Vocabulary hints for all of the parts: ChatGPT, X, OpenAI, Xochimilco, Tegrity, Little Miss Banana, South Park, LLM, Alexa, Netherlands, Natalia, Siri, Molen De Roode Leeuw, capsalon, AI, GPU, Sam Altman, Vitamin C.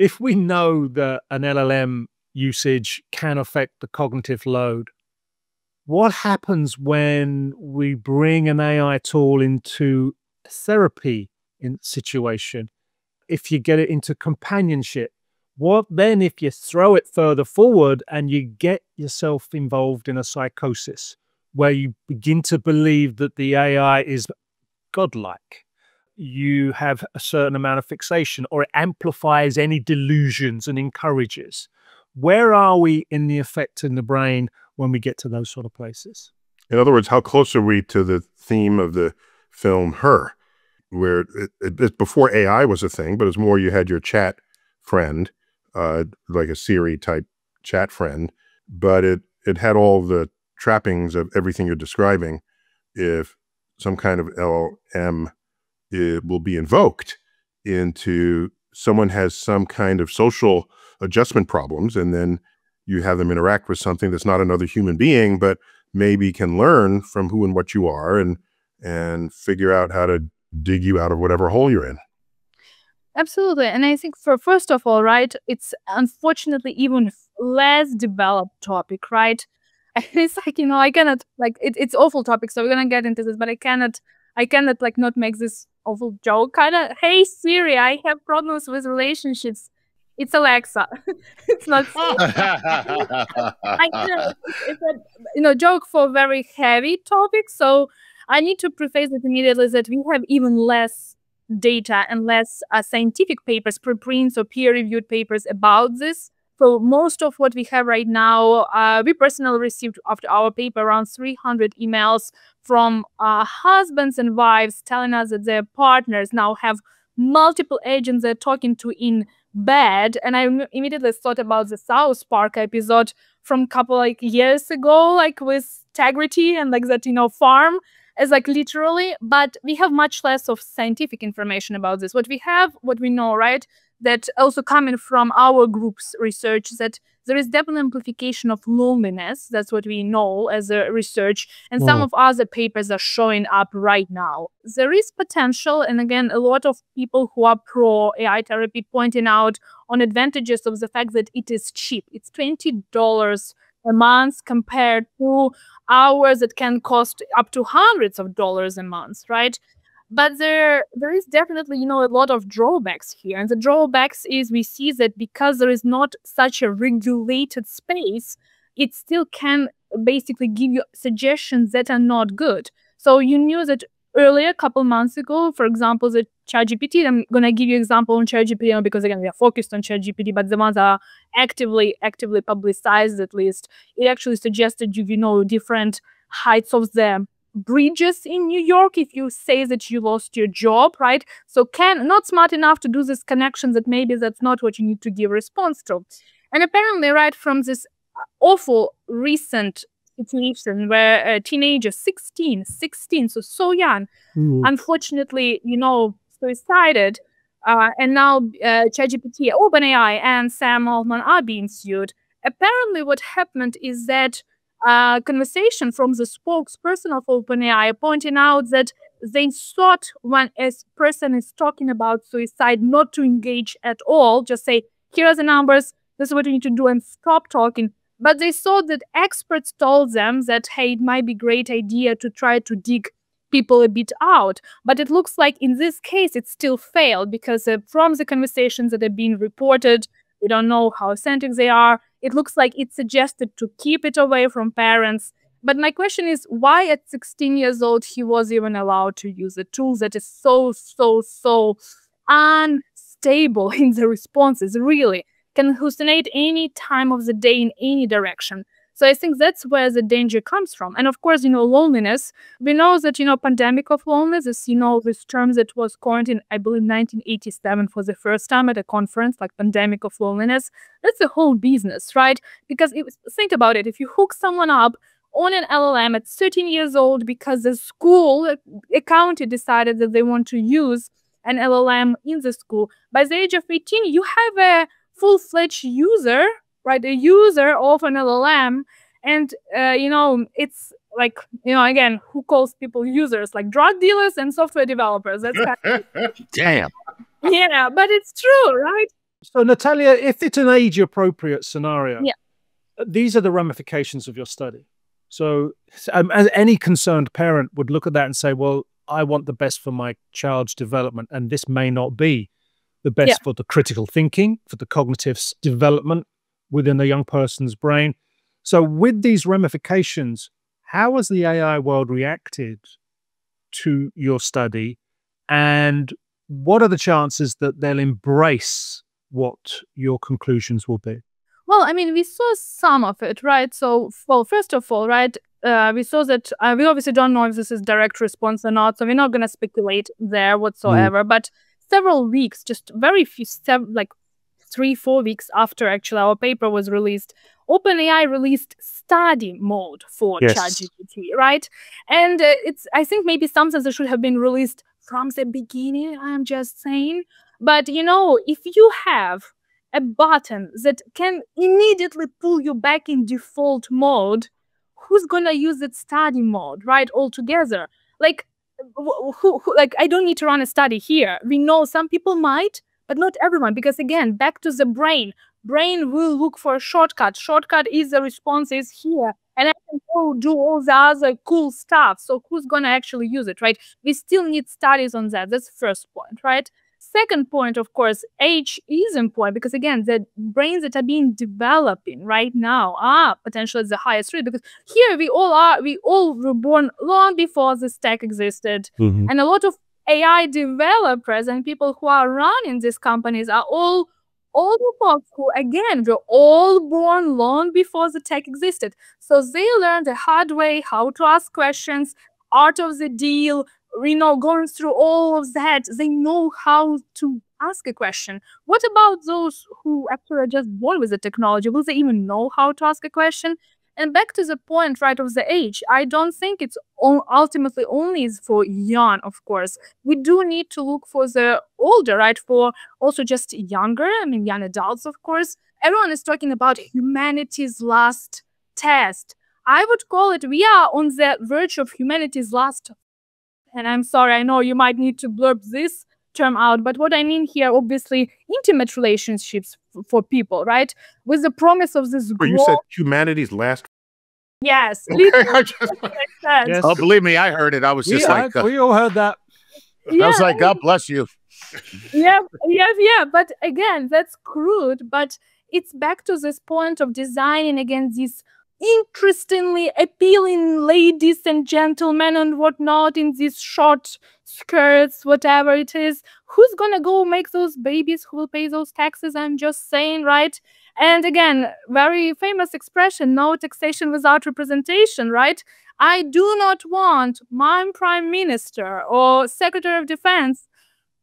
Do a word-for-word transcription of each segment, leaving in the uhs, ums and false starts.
if we know that an L L M usage can affect the cognitive load, what happens when we bring an A I tool into therapy in situation? If you get it into companionship, what then if you throw it further forward and you get yourself involved in a psychosis where you begin to believe that the A I is godlike? You have a certain amount of fixation, or it amplifies any delusions and encourages. Where are we in the effect in the brain when we get to those sort of places? In other words, how close are we to the theme of the film Her, where it, it, it, before A I was a thing, but it's more you had your chat friend, uh, like a Siri type chat friend, but it, it had all the trappings of everything you're describing. If some kind of L L M it will be invoked into someone has some kind of social adjustment problems, and then you have them interact with something that's not another human being, but maybe can learn from who and what you are and and figure out how to dig you out of whatever hole you're in. Absolutely. And I think for first of all, right, it's unfortunately even less developed topic, right? It's like, you know, I cannot, like, it, it's awful topic, so we're going to get into this, but I cannot I cannot like not make this awful joke, kind of, hey Siri, I have problems with relationships. It's Alexa. It's not Siri. I cannot, it's a, you know, joke for a very heavy topic. So I need to preface it immediately that we have even less data and less uh, scientific papers, preprints or peer-reviewed papers about this. So most of what we have right now, uh, we personally received after our paper around three hundred emails from uh, husbands and wives telling us that their partners now have multiple agents they're talking to in bed. And I immediately thought about the South Park episode from a couple like years ago, like with Tegrity and like that, you know, farm as like literally. But we have much less of scientific information about this. What we have, what we know, right? That also coming from our group's research, that there is definitely amplification of loneliness. That's what we know as a research. And wow. Some of other papers are showing up right now. There is potential. And again, a lot of people who are pro A I therapy pointing out on advantages of the fact that it is cheap. It's twenty dollars a month compared to hours that can cost up to hundreds of dollars a month, right? But there, there is definitely, you know, a lot of drawbacks here. And the drawbacks is we see that because there is not such a regulated space, it still can basically give you suggestions that are not good. So you knew that earlier, a couple months ago, for example, the ChatGPT, I'm going to give you an example on ChatGPT because, again, we are focused on ChatGPT, but the ones that are actively, actively publicized, at least, it actually suggested you, you know, different heights of the bridges in New York if you say that you lost your job, right? So can not smart enough to do this connection that maybe that's not what you need to give response to. And apparently, right, from this awful recent situation where a teenager, sixteen, sixteen, so so young, mm-hmm. unfortunately, you know, suicided, uh, and now uh, ChatGPT, OpenAI, and Sam Altman are being sued. Apparently, what happened is that Uh, conversation from the spokesperson of OpenAI pointing out that they sought when a person is talking about suicide not to engage at all, just say, here are the numbers, this is what you need to do, and stop talking. But they saw that experts told them that, hey, it might be a great idea to try to dig people a bit out. But it looks like in this case, it still failed because uh, from the conversations that have been reported, we don't know how authentic they are. It looks like it's suggested to keep it away from parents. But my question is, why at sixteen years old he was even allowed to use a tool that is so, so, so unstable in the responses, really, can hallucinate any time of the day in any direction. So I think that's where the danger comes from. And of course, you know, loneliness. We know that, you know, pandemic of loneliness is, you know, this term that was coined in, I believe, nineteen eighty-seven for the first time at a conference, like pandemic of loneliness. That's a whole business, right? Because it was, think about it. If you hook someone up on an L L M at thirteen years old because the school, a county decided that they want to use an L L M in the school, by the age of eighteen, you have a full-fledged user, right, a user of an L L M, and uh, you know, it's like, you know, again, who calls people users? Like drug dealers and software developers. That's kind of... damn. Yeah, but it's true, right? So, Natalia, if it's an age-appropriate scenario, yeah. these are the ramifications of your study. So, um, as any concerned parent would look at that and say, well, I want the best for my child's development, and this may not be the best yeah. for the critical thinking, for the cognitive development within the young person's brain. So with these ramifications, how has the A I world reacted to your study, and what are the chances that they'll embrace what your conclusions will be? Well, I mean, we saw some of it, right? So, well, first of all, right, uh, we saw that uh, we obviously don't know if this is direct response or not, so we're not going to speculate there whatsoever. Mm. But several weeks, just very few, like three, four weeks after actually our paper was released, OpenAI released study mode for yes. ChatGPT, right? And uh, it's, I think, maybe something that should have been released from the beginning, I'm just saying. But, you know, if you have a button that can immediately pull you back in default mode, who's going to use that study mode, right, altogether? Like, who, who, like, I don't need to run a study here. We know some people might, but not everyone, because again, back to the brain, brain will look for a shortcut. Shortcut is the response is here, and I can go do all the other cool stuff. So who's going to actually use it, right? We still need studies on that. That's the first point, right? Second point, of course, age is important, because again, the brains that are being developing right now are potentially the highest rate, because here we all are, we all were born long before this tech existed. Mm-hmm. And a lot of A I developers and people who are running these companies are all old folks who, again, were all born long before the tech existed. So they learned the hard way how to ask questions, art of the deal, you know, going through all of that. They know how to ask a question. What about those who actually are just born with the technology? Will they even know how to ask a question? And back to the point, right, of the age, I don't think it's ultimately only for young, of course. We do need to look for the older, right, for also just younger, I mean, young adults, of course. Everyone is talking about humanity's last test. I would call it, we are on the verge of humanity's last, and I'm sorry, I know you might need to blurb this term out, but what I mean here, obviously, intimate relationships for people, right? With the promise of this Wait, you said humanity's last. Yes. Okay, I just, yes. Oh, believe me, I heard it. I was just yeah, like. I, uh, we all heard that. Yeah, I was like, God bless you. Yeah, yeah, yeah. But again, that's crude. But it's back to this point of designing, again, these interestingly appealing ladies and gentlemen and whatnot in these short skirts, whatever it is. Who's gonna go make those babies? Who will pay those taxes? I'm just saying, right? And again, very famous expression, no taxation without representation, right? I do not want my prime minister or secretary of defense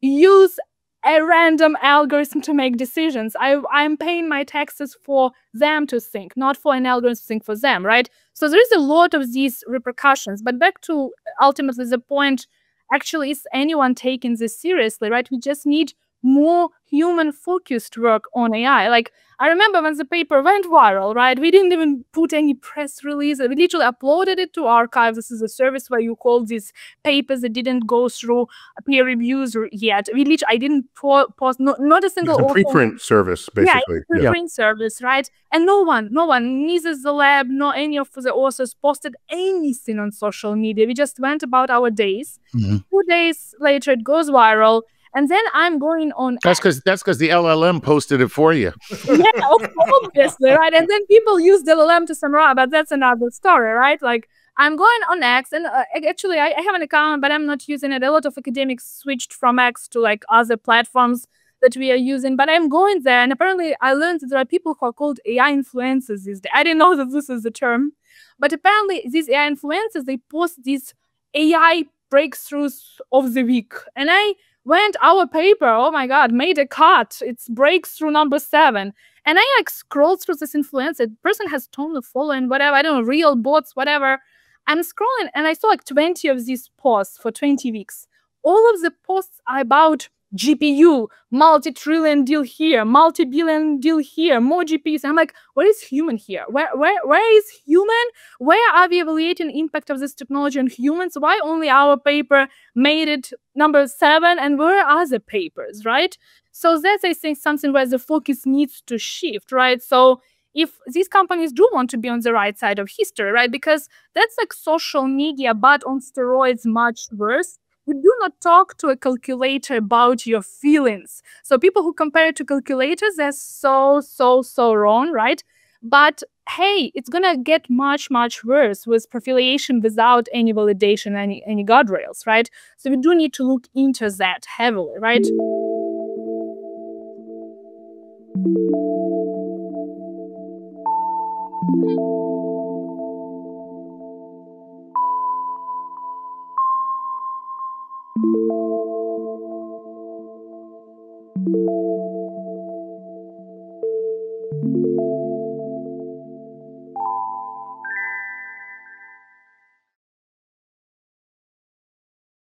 use a random algorithm to make decisions. I, I'm paying my taxes for them to think, not for an algorithm to think for them, right? So there is a lot of these repercussions. But back to ultimately the point, actually, is anyone taking this seriously, right? We just need more human-focused work on A I. Like, I remember when the paper went viral, right? We didn't even put any press release. We literally uploaded it to archive. This is a service where you call these papers that didn't go through peer reviews yet. We literally, I didn't post, no, not a single it's a preprint service, basically. Yeah, preprint yeah. service, right? And no one, no one, neither the lab, nor any of the authors posted anything on social media. We just went about our days. Mm-hmm. Two days later, it goes viral. And then I'm going on. That's because that's because the L L M posted it for you. Yeah, obviously, right? And then people use the L L M to summarize, but that's another story, right? Like, I'm going on X, and uh, actually, I, I have an account, but I'm not using it. A lot of academics switched from X to like other platforms that we are using, but I'm going there, and apparently I learned that there are people who are called A I influencers these days. I didn't know that this is the term, but apparently these A I influencers, they post these A I breakthroughs of the week, and I went our paper, oh my God, made a cut. It's breakthrough number seven. And I like scrolled through this influencer. The person has totally following, whatever, I don't know, real bots, whatever. I'm scrolling and I saw like twenty of these posts for twenty weeks. All of the posts are about G P U, multi-trillion deal here, multi-billion deal here, more G P Us. And I'm like, where is human here? Where, where, where is human? Where are we evaluating impact of this technology on humans? Why only our paper made it number seven? And where are the papers, right? So that's, I think, something where the focus needs to shift, right? So if these companies do want to be on the right side of history, right? Because that's like social media, but on steroids, much worse. You do not talk to a calculator about your feelings. So people who compare it to calculators, they're so, so, so wrong, right? But hey, it's going to get much, much worse with profiliation without any validation, any, any guardrails, right? So we do need to look into that heavily, right? Mm-hmm.